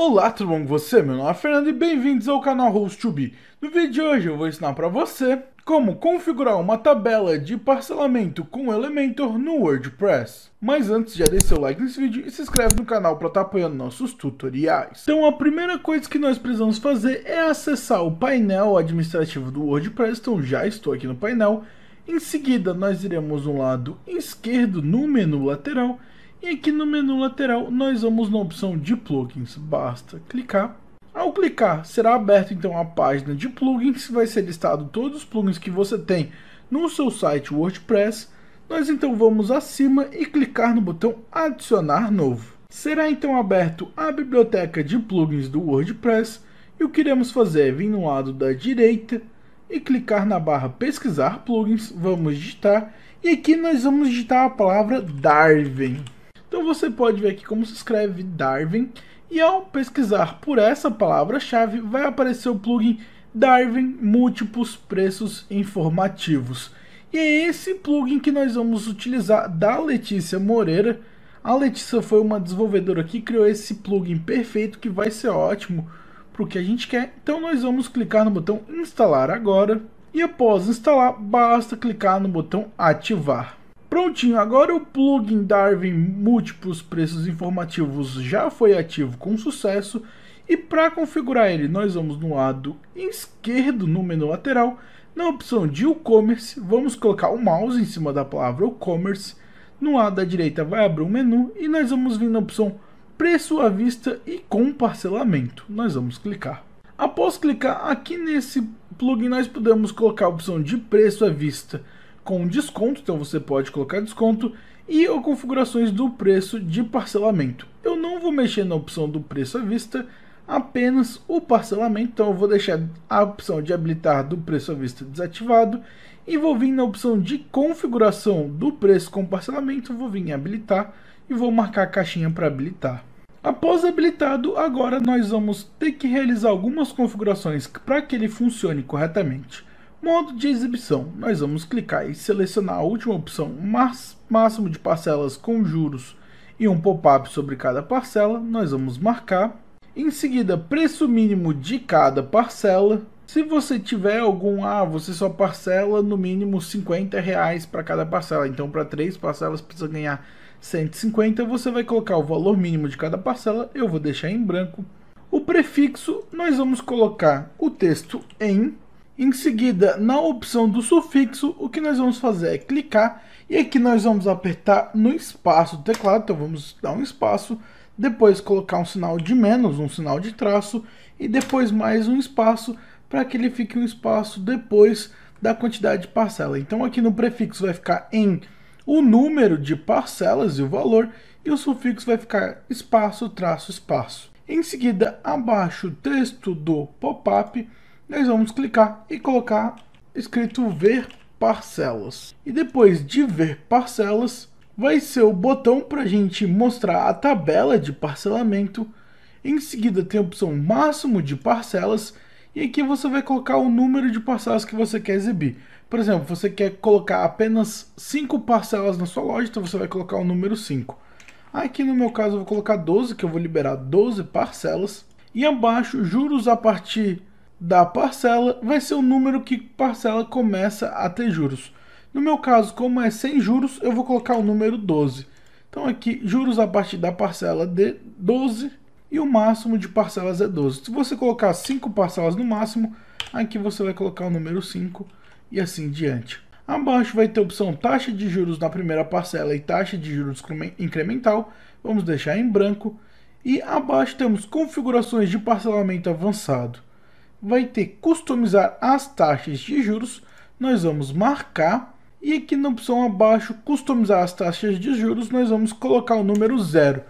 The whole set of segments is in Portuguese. Olá, tudo bom com você? Meu nome é Fernando e bem-vindos ao canal Host2B. No vídeo de hoje eu vou ensinar para você como configurar uma tabela de parcelamento com Elementor no WordPress. Mas antes, já deixa seu like nesse vídeo e se inscreve no canal para estar apoiando nossos tutoriais. Então a primeira coisa que nós precisamos fazer é acessar o painel administrativo do WordPress, então já estou aqui no painel. Em seguida nós iremos no lado esquerdo no menu lateral. E aqui no menu lateral nós vamos na opção de plugins, basta clicar. Ao clicar será aberto então a página de plugins, vai ser listado todos os plugins que você tem no seu site WordPress. Nós então vamos acima e clicar no botão adicionar novo. Será então aberto a biblioteca de plugins do WordPress e o que iremos fazer é vir no lado da direita e clicar na barra pesquisar plugins, vamos digitar e aqui nós vamos digitar a palavra Darwin. Então você pode ver aqui como se escreve Darwin e ao pesquisar por essa palavra-chave vai aparecer o plugin Darwin Múltiplos Preços Informativos. E é esse plugin que nós vamos utilizar da Letícia Moreira. A Letícia foi uma desenvolvedora que criou esse plugin perfeito que vai ser ótimo para o que a gente quer. Então nós vamos clicar no botão instalar agora e após instalar basta clicar no botão ativar. Prontinho, agora o plugin Darwin Múltiplos Preços Informativos já foi ativo com sucesso e para configurar ele nós vamos no lado esquerdo no menu lateral, na opção de e-commerce, vamos colocar o mouse em cima da palavra e-commerce, no lado da direita vai abrir um menu e nós vamos vir na opção preço à vista e com parcelamento, nós vamos clicar. Após clicar aqui nesse plugin nós podemos colocar a opção de preço à vista com desconto, então você pode colocar desconto e ou configurações do preço de parcelamento. Eu não vou mexer na opção do preço à vista, apenas o parcelamento, então eu vou deixar a opção de habilitar do preço à vista desativado e vou vir na opção de configuração do preço com parcelamento, vou vir em habilitar e vou marcar a caixinha para habilitar. Após habilitado, agora nós vamos ter que realizar algumas configurações para que ele funcione corretamente. Modo de exibição, nós vamos clicar e selecionar a última opção, máximo de parcelas com juros e um pop-up sobre cada parcela, nós vamos marcar. Em seguida, preço mínimo de cada parcela. Se você tiver algum, você só parcela no mínimo R$50 para cada parcela, então para 3 parcelas precisa ganhar 150, você vai colocar o valor mínimo de cada parcela, eu vou deixar em branco. O prefixo, nós vamos colocar o texto em. Em seguida, na opção do sufixo, o que nós vamos fazer é clicar e aqui nós vamos apertar no espaço do teclado, então vamos dar um espaço, depois colocar um sinal de menos, um sinal de traço e depois mais um espaço para que ele fique um espaço depois da quantidade de parcela. Então aqui no prefixo vai ficar em o número de parcelas e o valor e o sufixo vai ficar espaço, traço, espaço. Em seguida, abaixo o texto do pop-up, nós vamos clicar e colocar escrito ver parcelas. E depois de ver parcelas, vai ser o botão para a gente mostrar a tabela de parcelamento. Em seguida tem a opção máximo de parcelas. E aqui você vai colocar o número de parcelas que você quer exibir. Por exemplo, você quer colocar apenas 5 parcelas na sua loja, então você vai colocar o número 5. Aqui no meu caso eu vou colocar 12, que eu vou liberar 12 parcelas. E abaixo, juros a partir da parcela vai ser o número que parcela começa a ter juros. No meu caso, como é sem juros, eu vou colocar o número 12. Então aqui, juros a partir da parcela de 12 e o máximo de parcelas é 12. Se você colocar 5 parcelas no máximo, aqui você vai colocar o número 5 e assim diante. Abaixo vai ter a opção taxa de juros na primeira parcela e taxa de juros incremental. Vamos deixar em branco. E abaixo temos configurações de parcelamento avançado. Vai ter customizar as taxas de juros, nós vamos marcar e aqui na opção abaixo customizar as taxas de juros nós vamos colocar o número 0,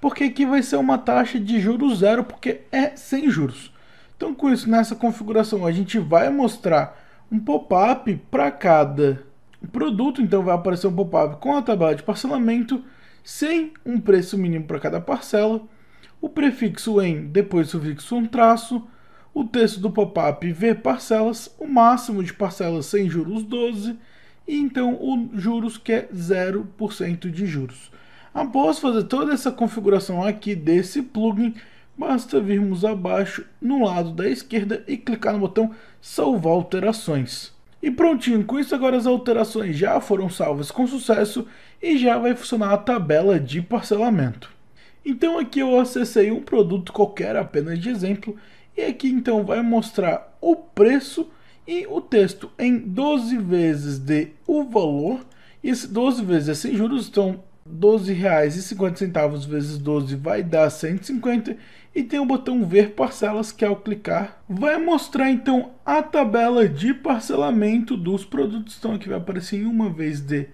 porque aqui vai ser uma taxa de juros 0 porque é sem juros. Então com isso, nessa configuração a gente vai mostrar um pop-up para cada produto, então vai aparecer um pop-up com a tabela de parcelamento sem um preço mínimo para cada parcela, o prefixo em, depois o sufixo um traço, o texto do pop-up ver parcelas, o máximo de parcelas sem juros 12 e então o juros que é 0% de juros. Após fazer toda essa configuração aqui desse plugin, basta virmos abaixo no lado da esquerda e clicar no botão salvar alterações. E prontinho, com isso agora as alterações já foram salvas com sucesso e já vai funcionar a tabela de parcelamento. Então aqui eu acessei um produto qualquer, apenas de exemplo, e aqui então vai mostrar o preço e o texto em 12 vezes de o valor, e esse 12 vezes é sem juros, então R$12,50 vezes 12 vai dar 150, e tem o botão ver parcelas que ao clicar vai mostrar então a tabela de parcelamento dos produtos. Então aqui vai aparecer em uma vez de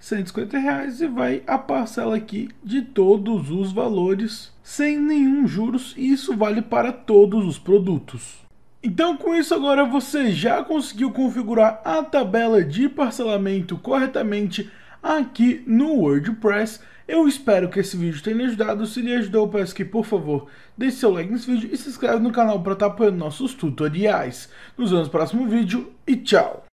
R$150 e vai a parcela aqui de todos os valores sem nenhum juros, e isso vale para todos os produtos. Então com isso agora você já conseguiu configurar a tabela de parcelamento corretamente aqui no WordPress. Eu espero que esse vídeo tenha lhe ajudado. Se lhe ajudou, eu peço que por favor deixe seu like nesse vídeo e se inscreve no canal para estar apoiando nossos tutoriais. Nos vemos no próximo vídeo e tchau!